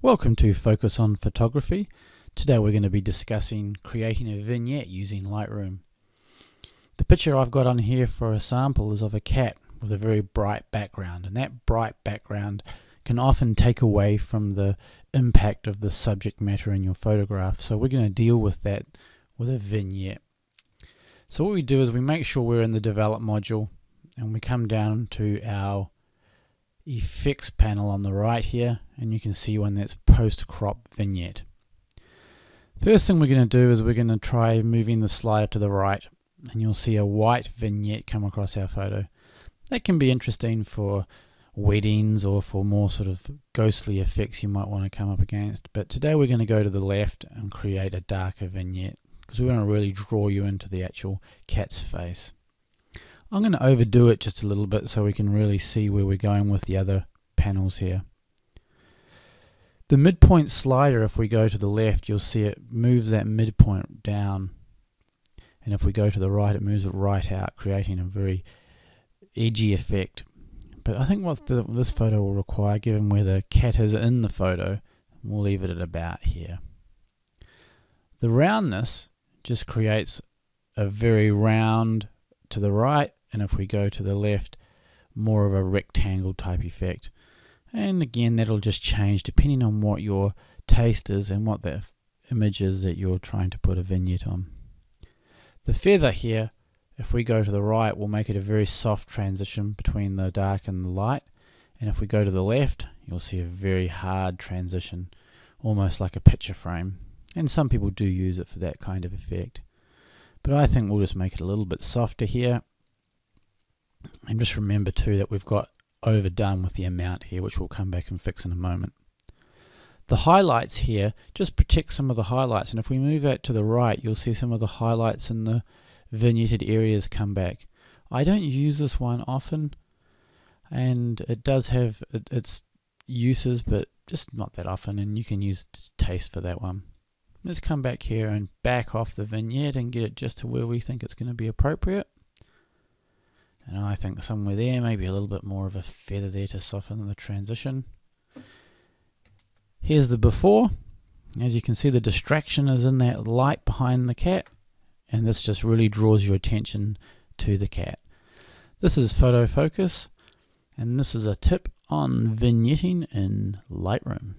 Welcome to Focus on Photography. Today we're going to be discussing creating a vignette using Lightroom. The picture I've got on here for a sample is of a cat with a very bright background, and that bright background can often take away from the impact of the subject matter in your photograph. So we're going to deal with that with a vignette. So what we do is we make sure we're in the Develop module, and we come down to our effects panel on the right here, and you can see one that's post crop vignette. First thing we're going to do is we're going to try moving the slider to the right, and you'll see a white vignette come across our photo. That can be interesting for weddings or for more sort of ghostly effects you might want to come up against, but today we're going to go to the left and create a darker vignette because we want to really draw you into the actual cat's face. I'm going to overdo it just a little bit so we can really see where we're going with the other panels here. The midpoint slider, if we go to the left, you'll see it moves that midpoint down, and if we go to the right, it moves it right out, creating a very edgy effect. But I think what this photo will require, given where the cat is in the photo, we'll leave it at about here. The roundness just creates a very round to the right, and if we go to the left, more of a rectangle type effect. And again, that'll just change depending on what your taste is and what the image is that you're trying to put a vignette on. The feather here, if we go to the right, will make it a very soft transition between the dark and the light, and if we go to the left, you'll see a very hard transition, almost like a picture frame, and some people do use it for that kind of effect. But I think we'll just make it a little bit softer here, and just remember too that we've got overdone with the amount here, which we'll come back and fix in a moment. The highlights here just protect some of the highlights, and if we move out to the right, you'll see some of the highlights in the vignetted areas come back. I don't use this one often, and it does have its uses, but just not that often, and you can use taste for that one. Let's come back here and back off the vignette and get it just to where we think it's going to be appropriate. And I think somewhere there, maybe a little bit more of a feather there to soften the transition. Here's the before. As you can see, the distraction is in that light behind the cat, and this just really draws your attention to the cat. This is Photo Focus, and this is a tip on vignetting in Lightroom.